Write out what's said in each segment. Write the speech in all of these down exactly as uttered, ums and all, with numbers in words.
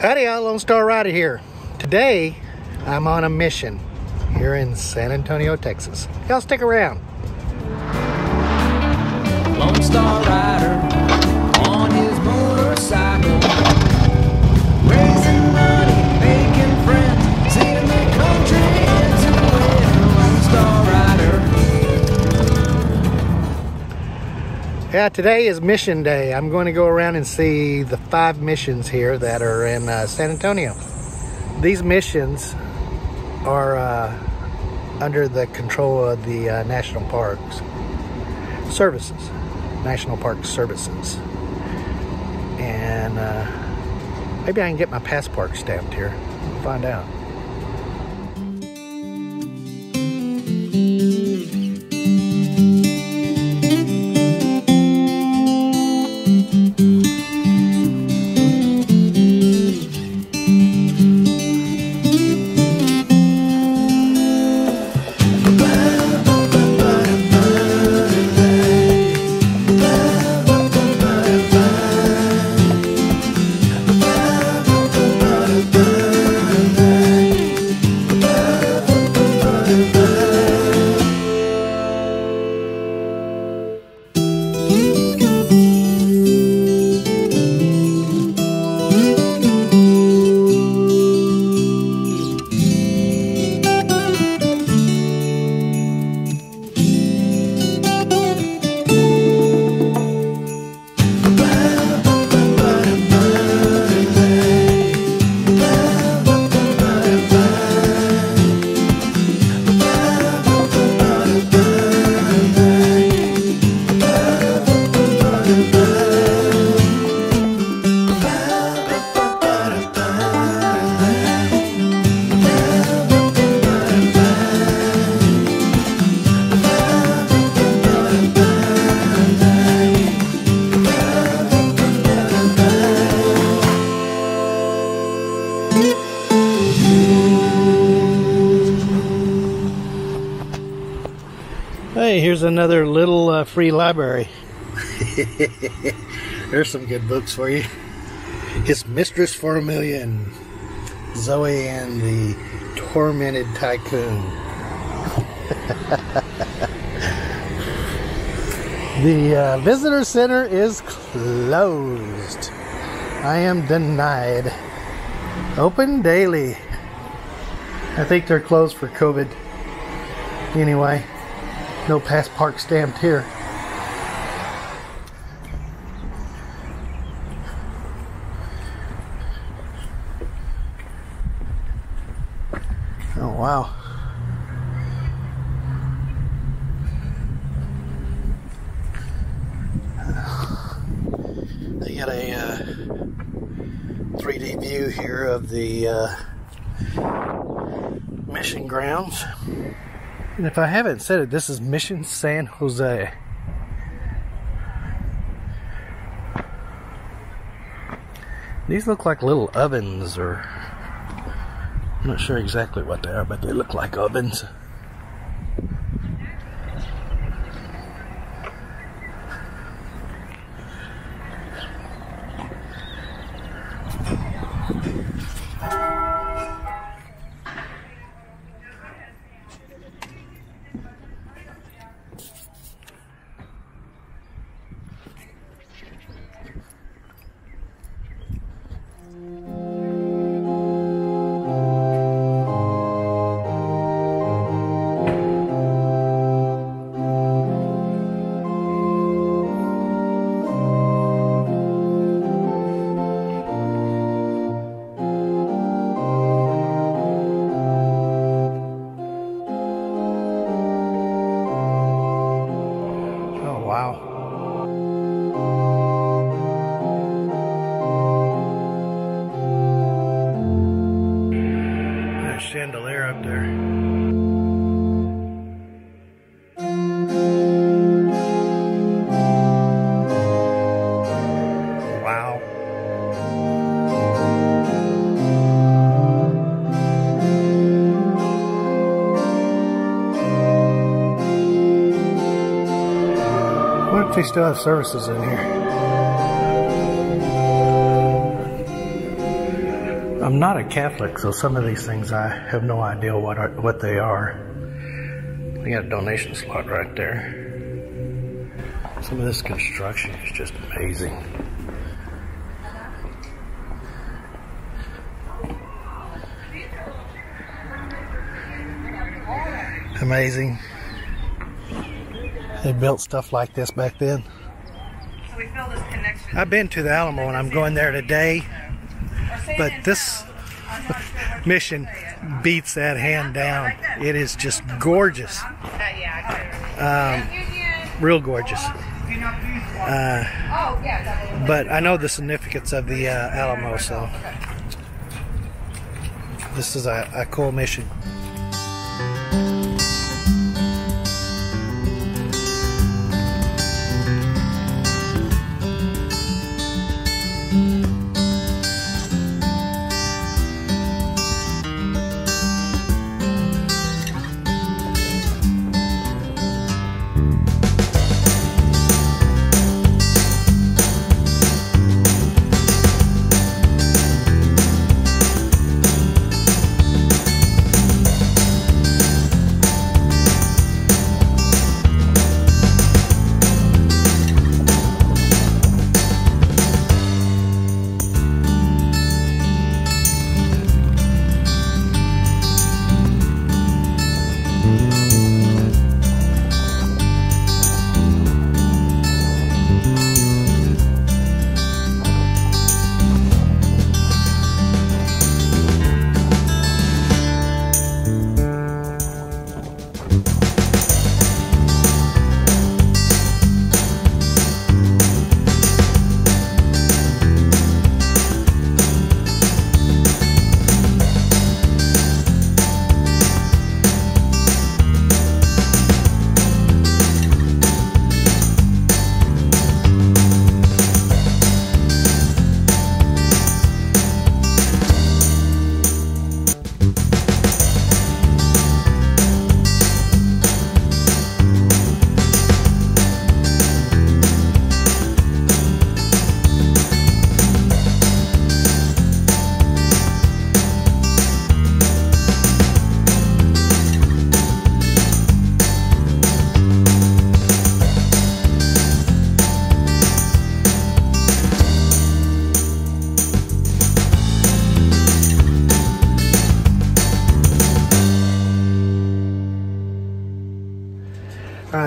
Howdy y'all, Lone Star Rider here. Today, I'm on a mission here in San Antonio, Texas. Y'all stick around. Lone Star Rider on his motorcycle, raising money, making friends, seeing the country into win. Lone Star Rider. Yeah, today is mission day. I'm going to go around and see the five missions here that are in uh, San Antonio. These missions are uh, under the control of the uh, National Parks Services. National Park Services. And uh, maybe I can get my passport stamped here. Find out. Hey, here's another little uh, free library. There's some good books for you. His Mistress for a Million, Zoe and the Tormented Tycoon. The uh, visitor center is closed. I am denied. Open daily. I think they're closed for COVID. Anyway. No passport stamped here. Oh wow. They got a uh, three D view here of the uh, mission grounds. And if I haven't said it, this is Mission San Jose. These look like little ovens, or I'm not sure exactly what they are, but they look like ovens. They still have services in here. I'm not a Catholic, so some of these things I have no idea what are, what they are. We got a donation slot right there. Some of this construction is just amazing. Amazing. They built stuff like this back then. I've been to the Alamo and I'm going there today, but this mission beats that hand down. It is just gorgeous. Um, real gorgeous. Uh, but I know the significance of the uh, Alamo, so this is a, a cool mission.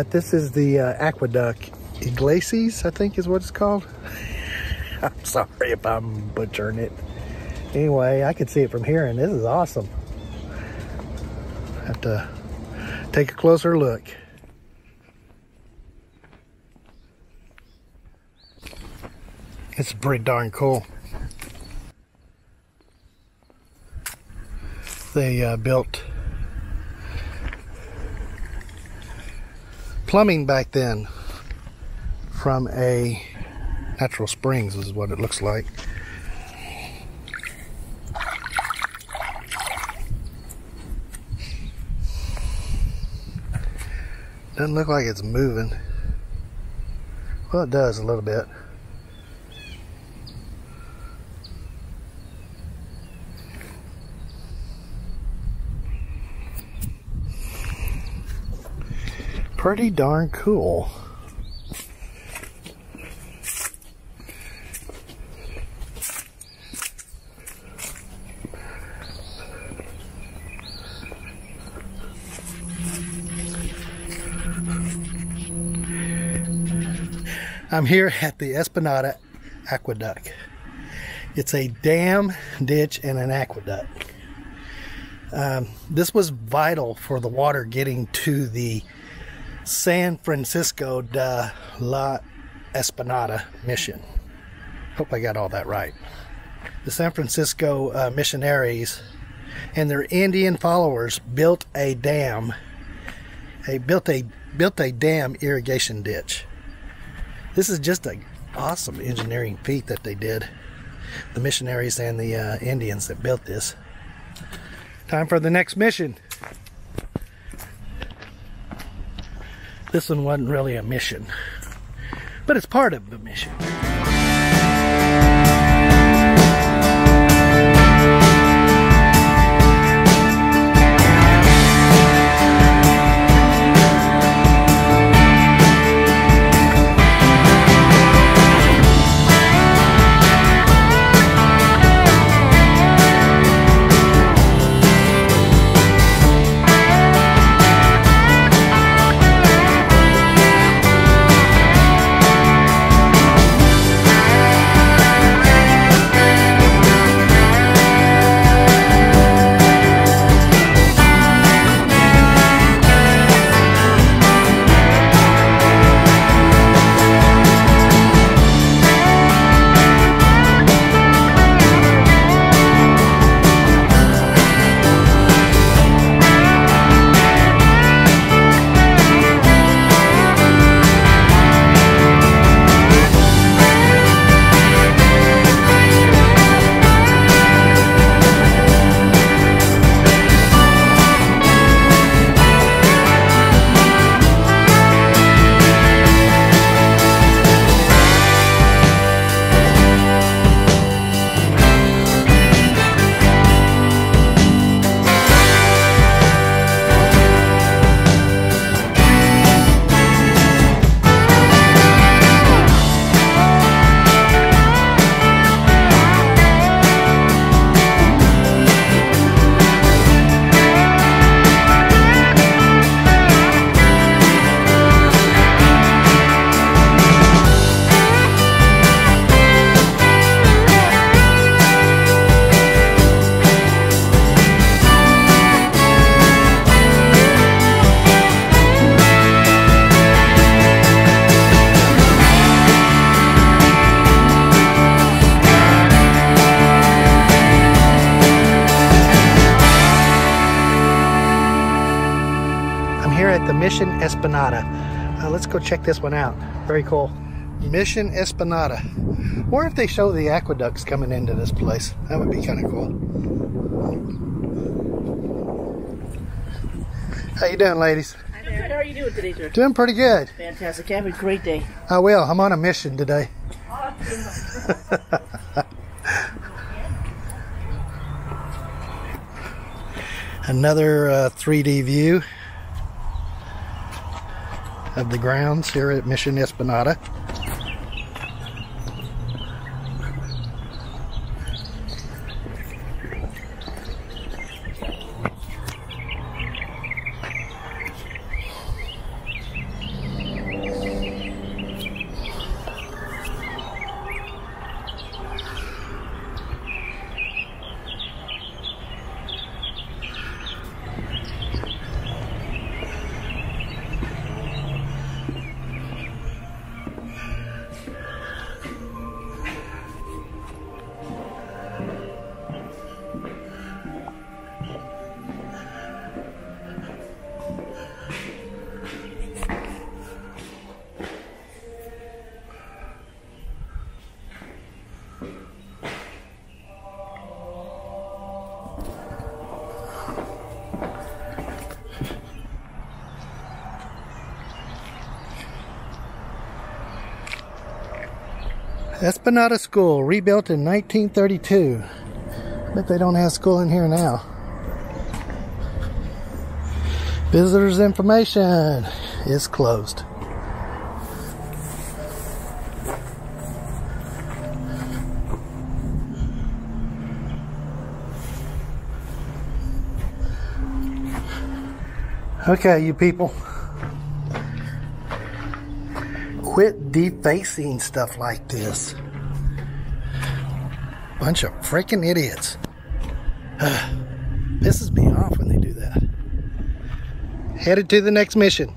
This is the uh, aqueduct, Iglesias, I think is what it's called. I'm sorry if I'm butchering it. Anyway, I can see it from here, and this is awesome. Have to take a closer look. It's pretty darn cool. They uh, built plumbing back then from a natural springs is what it looks like. Doesn't look like it's moving. Well, it does a little bit. Pretty darn cool. I'm here at the Espinada Aqueduct. It's a dam, ditch, and an aqueduct. Um, this was vital for the water getting to the San Francisco de la Espinada mission. Hope I got all that right. The San Francisco uh, missionaries and their Indian followers built a dam. They built a built a dam irrigation ditch. This is just an awesome engineering feat that they did. The missionaries and the uh, Indians that built this. Time for the next mission. This one wasn't really a mission, but it's part of the mission. Mission Espinada. Uh, let's go check this one out. Very cool. Mission Espinada. Or if they show the aqueducts coming into this place, that would be kind of cool. How you doing, ladies? Hi there. How are you doing today, sir? Doing pretty good. Fantastic. Have a great day. I will. I'm on a mission today. Another uh, three D view of the grounds here at Mission Espinada. Espinada School, rebuilt in nineteen thirty-two. I bet they don't have school in here now. Visitors information is closed. Okay, you people. Quit defacing stuff like this. Bunch of freaking idiots. Uh, pisses me off when they do that. Headed to the next mission.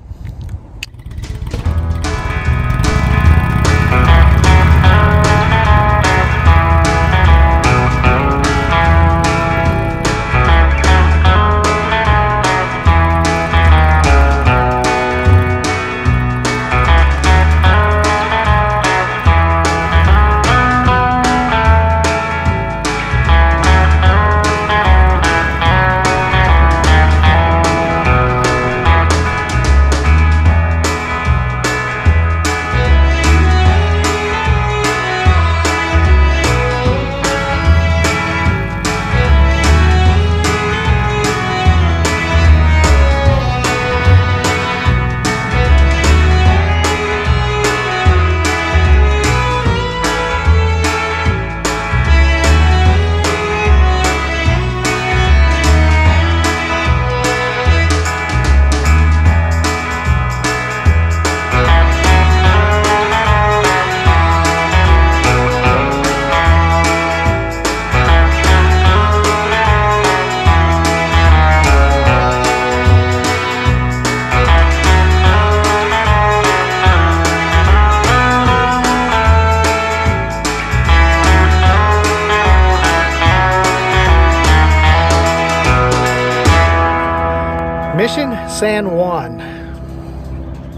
Mission San Juan.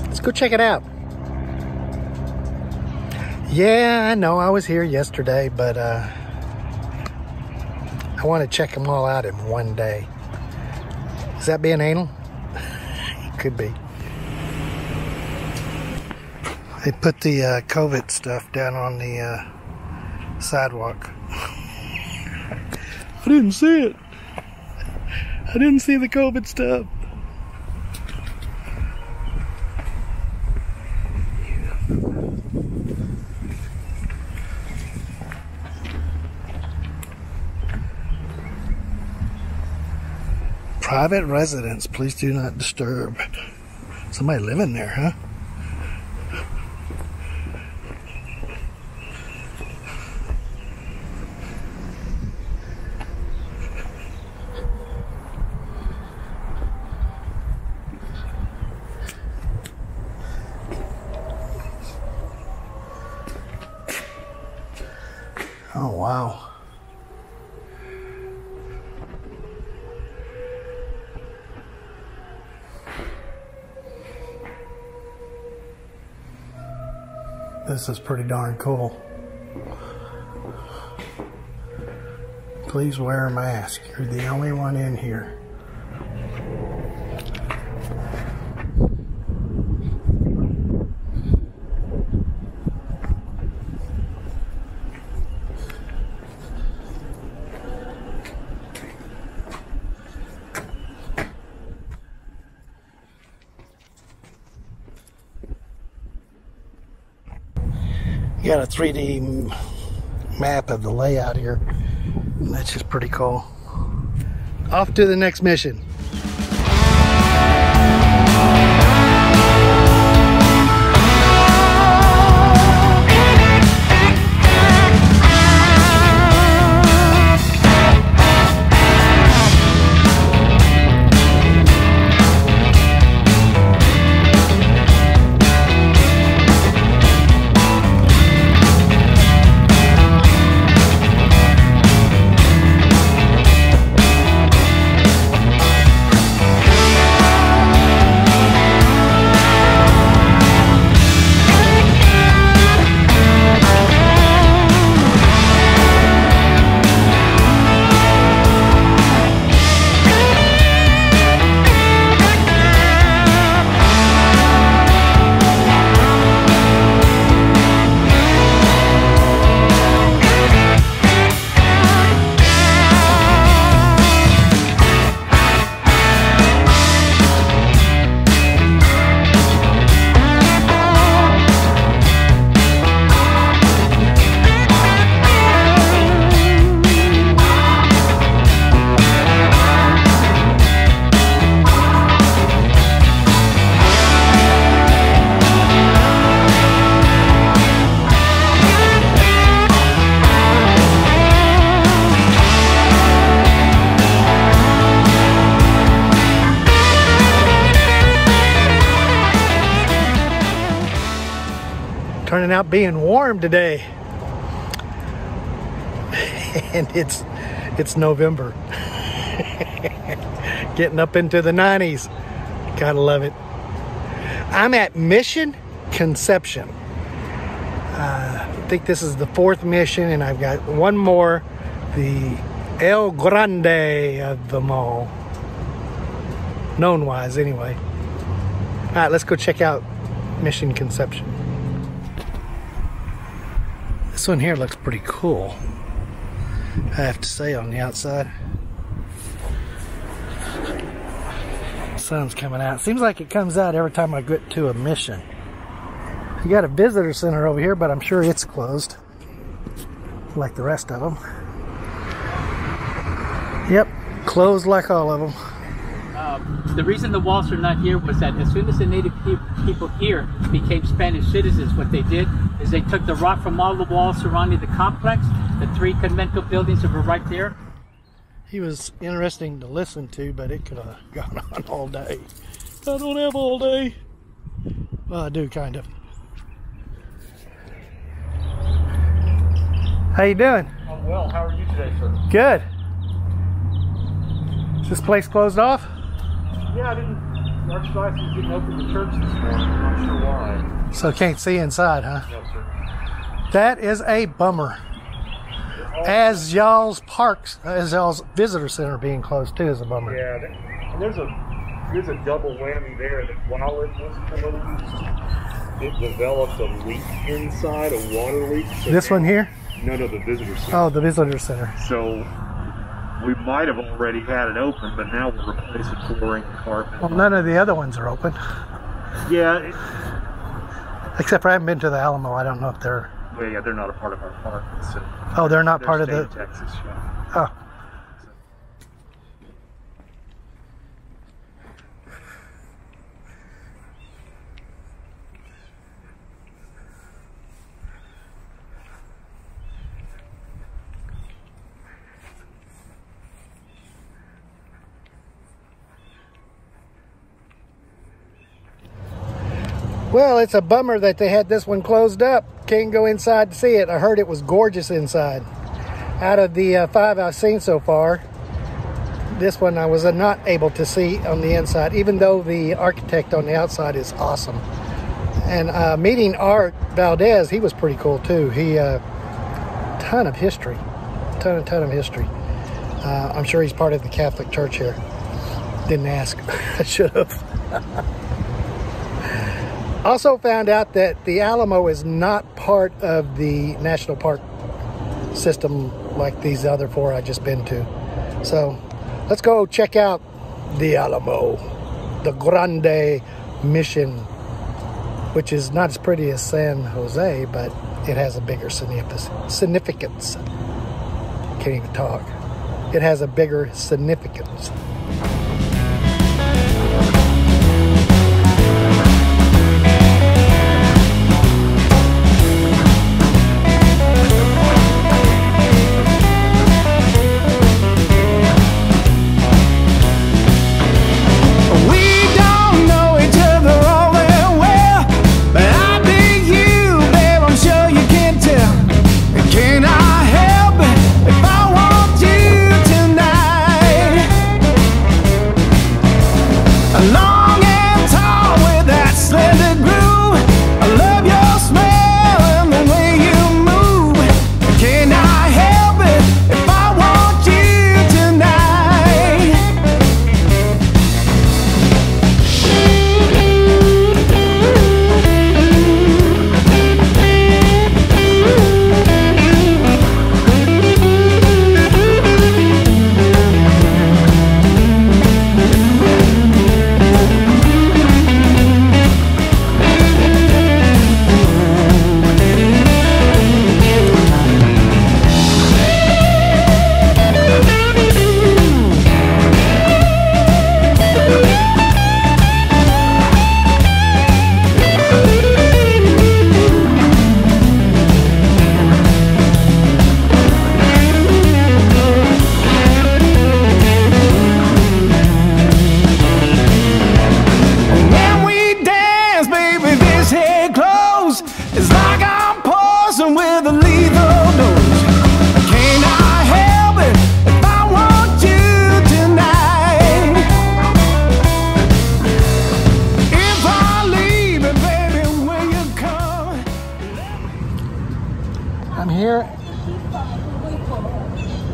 Let's go check it out. Yeah, I know I was here yesterday, but uh, I want to check them all out in one day. Is that being anal? It could be. They put the uh, COVID stuff down on the uh, sidewalk. I didn't see it. I didn't see the COVID stuff. Private residence, please do not disturb. Somebody living there, huh? Oh, wow. This is pretty darn cool. Please wear a mask. You're the only one in here. Got a three D map of the layout here. That's just pretty cool. Off to the next mission. Turning out being warm today, and it's it's November. Getting up into the nineties. Gotta love it. I'm at Mission Concepción. uh, I think this is the fourth mission, and I've got one more, the El Grande of them all, known wise anyway. Alright, let's go check out Mission Concepción. This one here looks pretty cool, I have to say, on the outside. The sun's coming out. Seems like it comes out every time I get to a mission. You got a visitor center over here, but I'm sure it's closed, like the rest of them. Yep, closed like all of them. Uh, the reason the walls are not here was that as soon as the native pe people here became Spanish citizens, what they did is they took the rock from all the walls surrounding the complex. The three conventual buildings that were right there. He was interesting to listen to, but it could have gone on all day. I don't have all day. Well, I do, kind of. How you doing? I'm well. How are you today, sir? Good. Is this place closed off? Yeah, I didn't. Archdiocese didn't open the church this morning. I'm not sure why. So can't see inside, huh? No, sir. That is a bummer. As y'all's parks, as y'all's visitor center being closed too is a bummer. Yeah, and there's a there's a double whammy there. That while it was closed, it developed a leak inside, a water leak. So this one here? No, no, the visitor center. Oh, the visitor center. So we might have already had it open, but now we're replacing flooring and carpet. Well, none of the other ones are open. Yeah. It, Except for I haven't been to the Alamo. I don't know if they're... Well, yeah, they're not a part of our park. So oh, they're not they're part of the... Texas, yeah. Oh. Well, it's a bummer that they had this one closed up. Can't go inside to see it. I heard it was gorgeous inside. Out of the uh, five I've seen so far, this one I was uh, not able to see on the inside, even though the architect on the outside is awesome. And uh, meeting Art Valdez, he was pretty cool too. He, uh, ton of history, ton, ton of history. Uh, I'm sure he's part of the Catholic Church here. Didn't ask, I should have. Also found out that the Alamo is not part of the national park system like these other four I just been to. So let's go check out the Alamo, the Grande Mission, which is not as pretty as San Jose, but it has a bigger significance. Can't even talk. It has a bigger significance.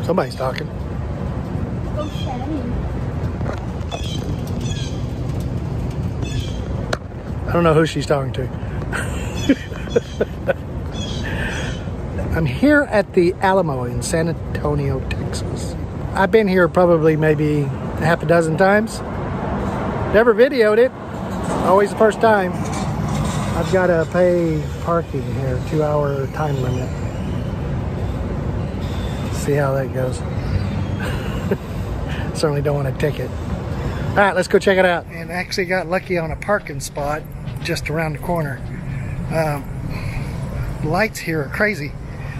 Somebody's talking. I don't know who she's talking to. I'm here at the Alamo in San Antonio, Texas. I've been here probably maybe half a dozen times. Never videoed it. Always the first time. I've got to pay parking here, two hour time limit. See how that goes. Certainly don't want a ticket. All right, let's go check it out. And actually got lucky on a parking spot just around the corner. Um, lights here are crazy.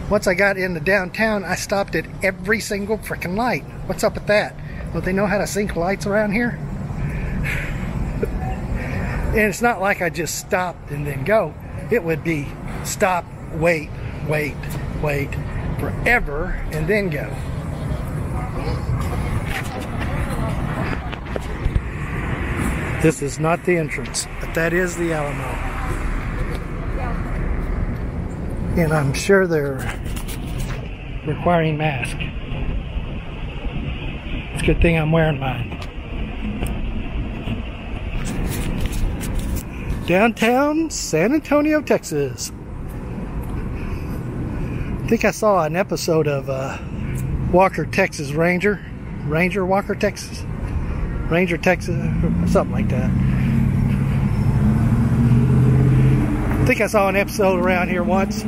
Once I got into downtown, I stopped at every single freaking light. What's up with that? Don't they know how to sync lights around here? And it's not like I just stopped and then go. It would be stop, wait, wait, wait. Forever and then go. This is not the entrance, but that is the Alamo. And I'm sure they're requiring masks. It's a good thing I'm wearing mine. Downtown San Antonio, Texas. I think I saw an episode of uh, Walker Texas Ranger, Ranger Walker Texas, Ranger Texas, something like that. I think I saw an episode around here once.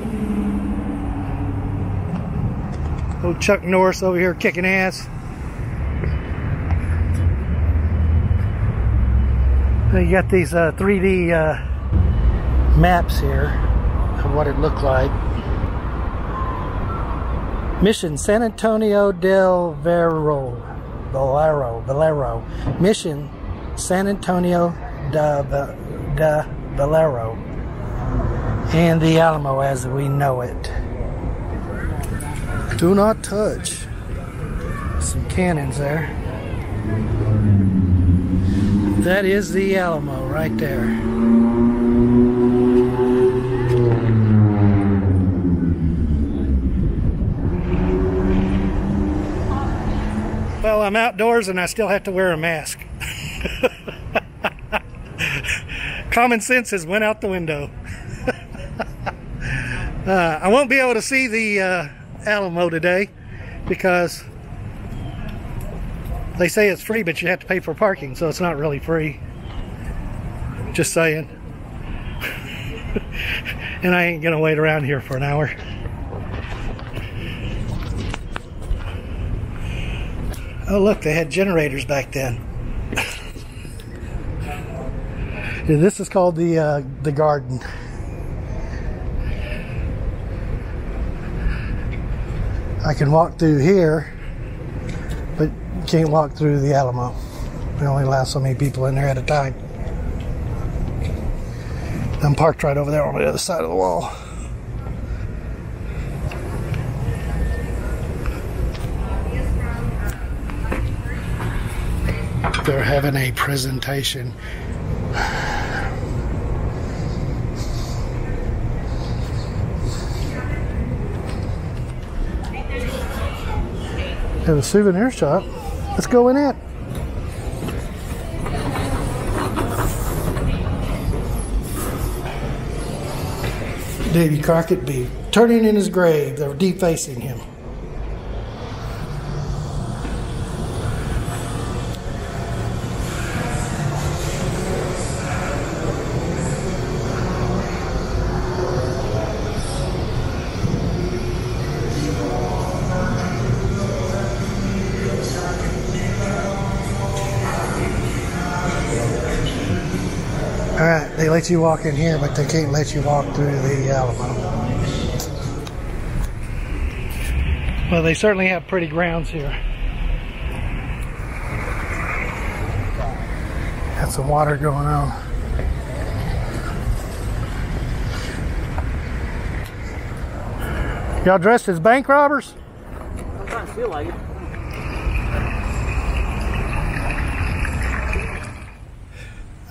Old Chuck Norris over here kicking ass. You got these uh, three D uh, maps here of what it looked like. Mission San Antonio de Valero, Valero, Valero. Mission San Antonio de, de Valero, and the Alamo as we know it. Do not touch. Some cannons there. That is the Alamo right there. Well, I'm outdoors and I still have to wear a mask. Common sense has went out the window. uh, I won't be able to see the uh, Alamo today because they say it's free, but you have to pay for parking, so it's not really free. Just saying. And I ain't gonna wait around here for an hour. Oh look, they had generators back then. Yeah, this is called the uh, the garden. I can walk through here, but can't walk through the Alamo. We only allow so many people in there at a time. I'm parked right over there on the other side of the wall. They're having a presentation. There's a souvenir shop. Let's go in it. Davy Crockett be turning in his grave. They were defacing him. Alright, they let you walk in here, but they can't let you walk through the Alamo. Well, they certainly have pretty grounds here. Got some water going on. Y'all dressed as bank robbers? I kind of feel like it.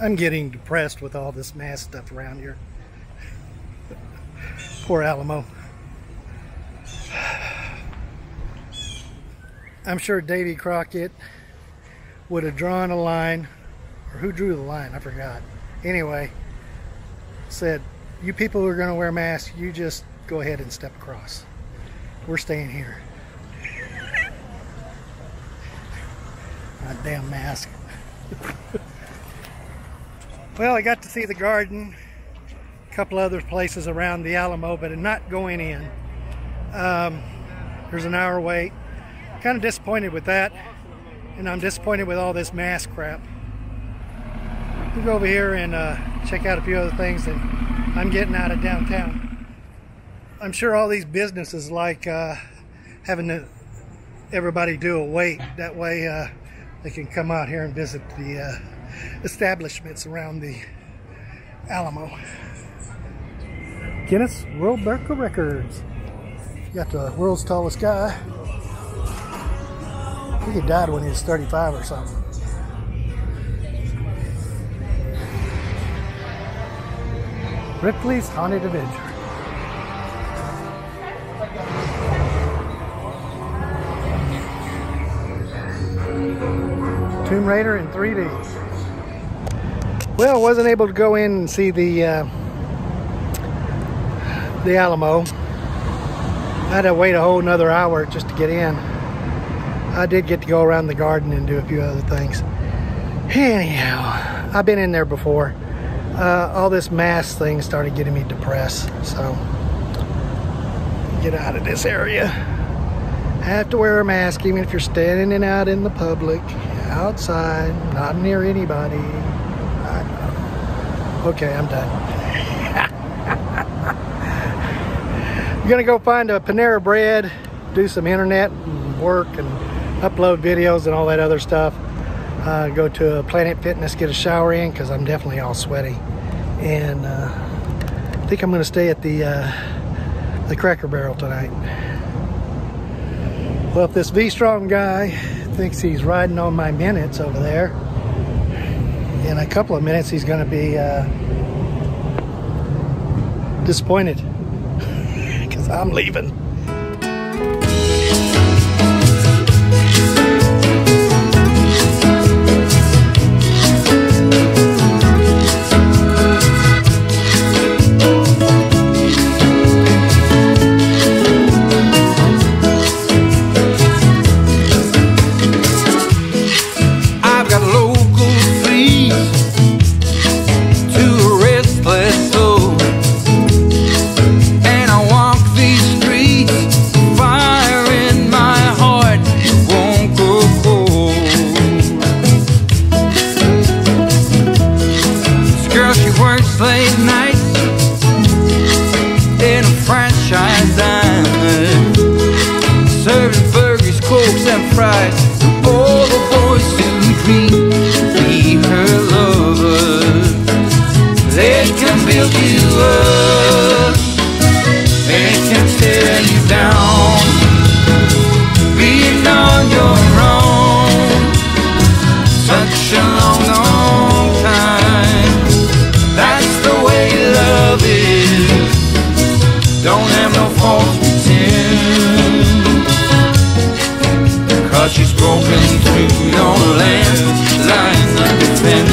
I'm getting depressed with all this mask stuff around here. Poor Alamo. I'm sure Davy Crockett would have drawn a line, or who drew the line? I forgot. Anyway, said, you people who are going to wear masks, you just go ahead and step across. We're staying here. My damn mask. Well, I got to see the garden, a couple other places around the Alamo, but I'm not going in. Um, there's an hour wait. Kind of disappointed with that, and I'm disappointed with all this mask crap. We'll go over here and uh, check out a few other things that I'm getting out of downtown. I'm sure all these businesses like uh, having to, everybody do a wait. That way uh, they can come out here and visit the uh, establishments around the Alamo. Guinness World Book of Records. Got the world's tallest guy. He had died when he was thirty-five or something. Ripley's Haunted Adventure. Tomb Raider in three D. Well, I wasn't able to go in and see the uh, the Alamo. I had to wait a whole another hour just to get in. I did get to go around the garden and do a few other things. Anyhow, I've been in there before. Uh, all this mask thing started getting me depressed, so get out of this area. Have to wear a mask even if you're standing out in the public, outside, not near anybody. Okay, I'm done. I'm gonna go find a Panera Bread, do some internet and work and upload videos and all that other stuff. Uh, go to a Planet Fitness, get a shower in because I'm definitely all sweaty. And uh, I think I'm gonna stay at the uh, the Cracker Barrel tonight. Well, if this V-Strom guy thinks he's riding on my minutes over there, in a couple of minutes he's going to be uh, disappointed because I'm leaving. serving burgers, cokes and fries. All the boys who dream to be her lover, they can build you up, they can tear you down, being on your own, such a long, long time. That's the way love is, don't have no faults to pretend, cause she's broken through your landslide of defense.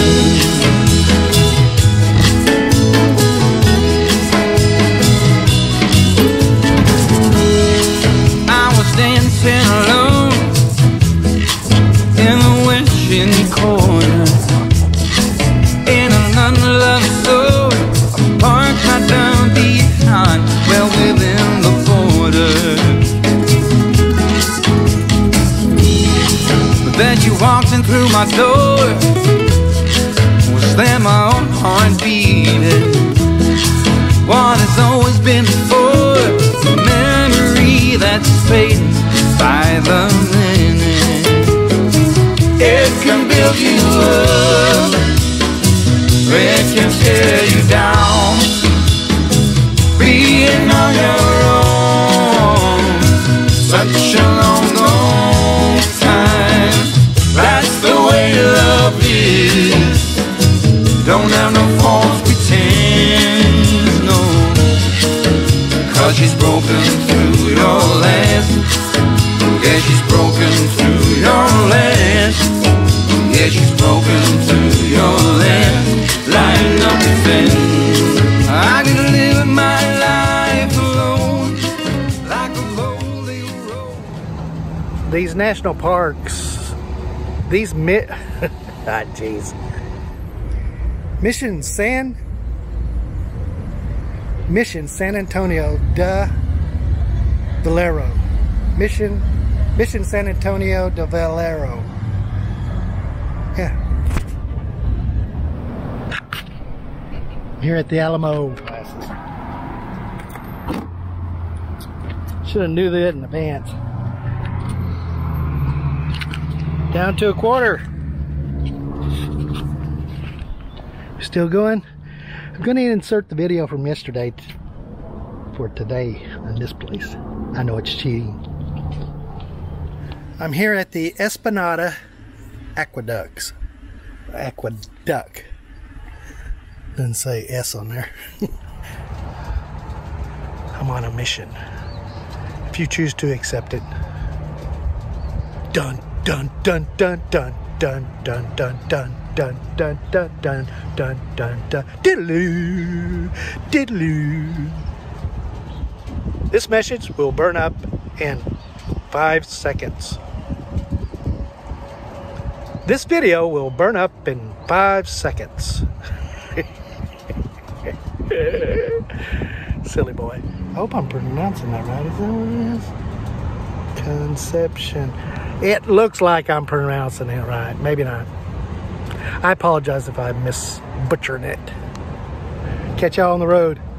Walking through my door, was there my own heart beating? What has always been before, the memory that's fading by the minute. It can build you up, it can tear you down, being on your own, such a long, long time. That's the way love is, don't have no false pretend, no, cause she's broken through your last, yeah, she's broken through your last, yeah, she's broken through your last line of defense. I can live my life alone, like a lonely road. These national parks, These mi- ah, geez. Mission San Mission San Antonio de Valero. Mission Mission San Antonio de Valero. Yeah. Here at the Alamo. Should have knew that in advance. Down to a quarter. Still going? I'm going to insert the video from yesterday for today in this place. I know it's cheating. I'm here at the Espada Aqueducts. Aqueduct. Doesn't say S on there. I'm on a mission. If you choose to accept it. Done. Dun dun dun dun dun dun dun dun dun dun dun dun dun dun dun diddaloo diddaloo. This message will burn up in five seconds. This video will burn up in five seconds. Silly boy. I hope I'm pronouncing that right. Is that what it is? Conception. It looks like I'm pronouncing it right. Maybe not. I apologize if I mis-butchering it. Catch y'all on the road.